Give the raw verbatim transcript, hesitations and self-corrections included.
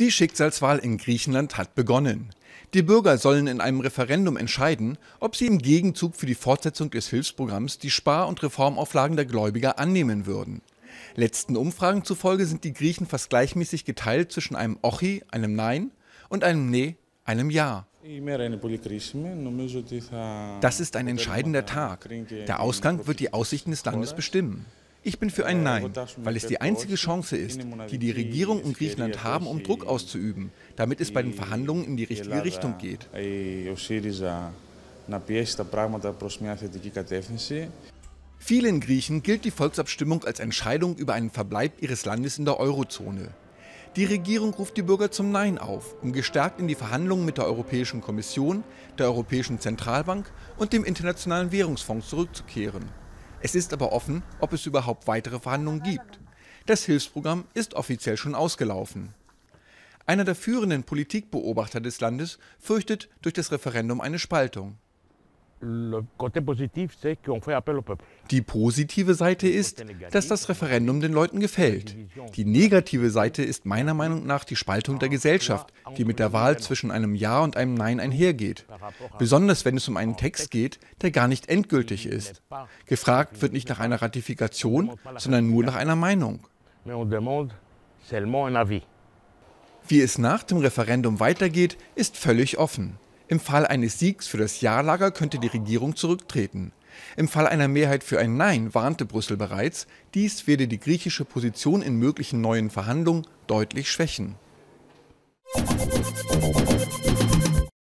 Die Schicksalswahl in Griechenland hat begonnen. Die Bürger sollen in einem Referendum entscheiden, ob sie im Gegenzug für die Fortsetzung des Hilfsprogramms die Spar- und Reformauflagen der Gläubiger annehmen würden. Letzten Umfragen zufolge sind die Griechen fast gleichmäßig geteilt zwischen einem Ochi, einem Nein, und einem Nee, einem Ja. Das ist ein entscheidender Tag. Der Ausgang wird die Aussichten des Landes bestimmen. Ich bin für ein Nein, weil es die einzige Chance ist, die die Regierung und Griechenland haben, um Druck auszuüben, damit es bei den Verhandlungen in die richtige Richtung geht. Vielen Griechen gilt die Volksabstimmung als Entscheidung über einen Verbleib ihres Landes in der Eurozone. Die Regierung ruft die Bürger zum Nein auf, um gestärkt in die Verhandlungen mit der Europäischen Kommission, der Europäischen Zentralbank und dem Internationalen Währungsfonds zurückzukehren. Es ist aber offen, ob es überhaupt weitere Verhandlungen gibt. Das Hilfsprogramm ist offiziell schon ausgelaufen. Einer der führenden Politikbeobachter des Landes fürchtet durch das Referendum eine Spaltung. Die positive Seite ist, dass das Referendum den Leuten gefällt. Die negative Seite ist meiner Meinung nach die Spaltung der Gesellschaft, die mit der Wahl zwischen einem Ja und einem Nein einhergeht. Besonders wenn es um einen Text geht, der gar nicht endgültig ist. Gefragt wird nicht nach einer Ratifikation, sondern nur nach einer Meinung. Wie es nach dem Referendum weitergeht, ist völlig offen. Im Fall eines Siegs für das Ja-Lager könnte die Regierung zurücktreten. Im Fall einer Mehrheit für ein Nein warnte Brüssel bereits, dies werde die griechische Position in möglichen neuen Verhandlungen deutlich schwächen.